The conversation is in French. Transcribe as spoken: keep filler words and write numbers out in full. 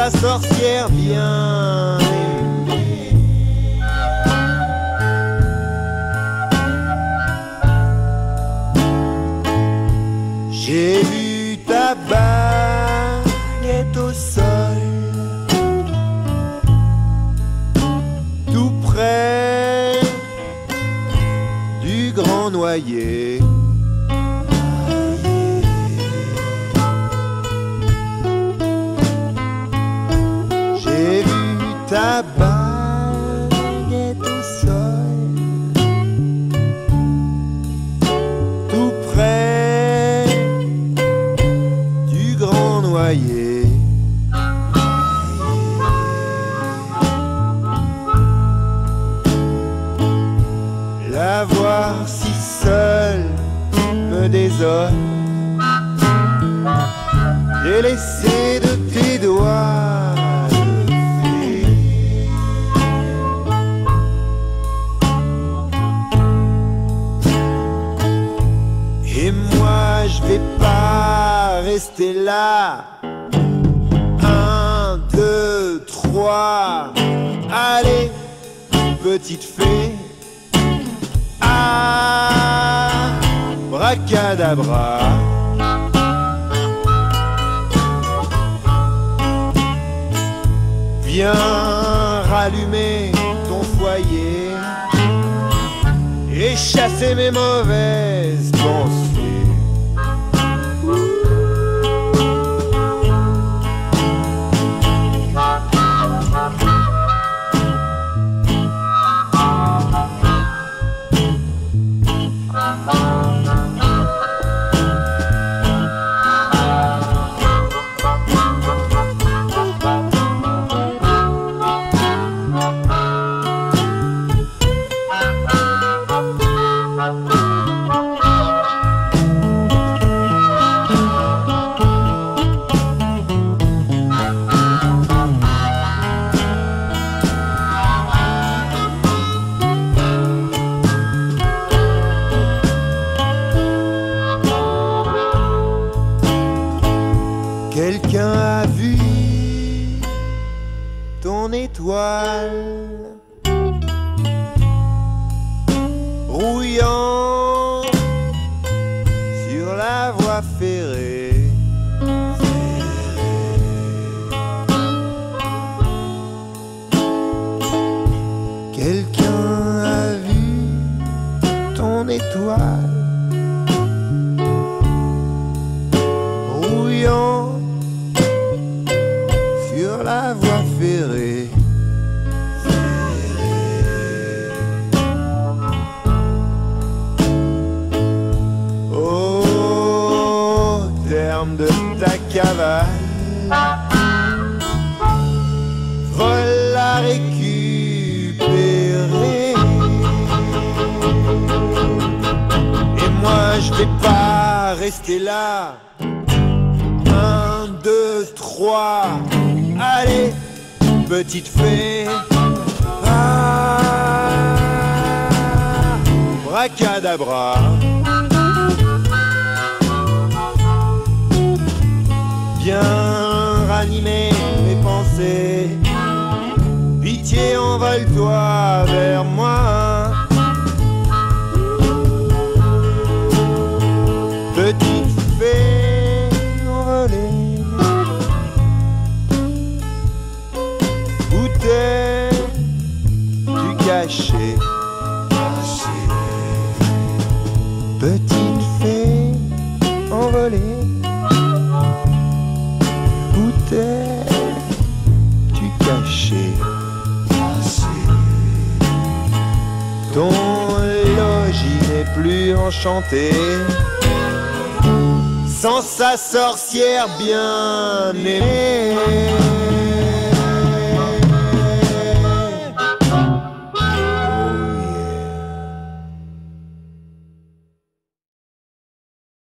sa sorcière vient. J'ai vu ta baguette au sol, tout près du grand noyer. J'ai vu ta baguette au sol, tout près du grand noyer. La voir si seule me désole, délaissée de tes doigts. Et moi je vais pas rester là. Un, deux, trois. Allez, petite fée, abracadabra. Viens rallumer ton foyer et chasser mes mauvaises pensées. Quelqu'un a vu ton étoile rouillant sur la voie ferrée. Quelqu'un a vu ton étoile sur la voie ferrée. Oh, au terme de ta cavale, vole la récupérer. Et moi je vais pas rester là. Un, deux, trois. Allez, petite fée, ah, abracadabra. Viens ranimer mes pensées, pitié envole-toi vers moi. Petite fée envolée, du cachet. Petite fée envolée, bouteille du cachet. Ton logis n'est plus enchanté sans sa sorcière bien aimée.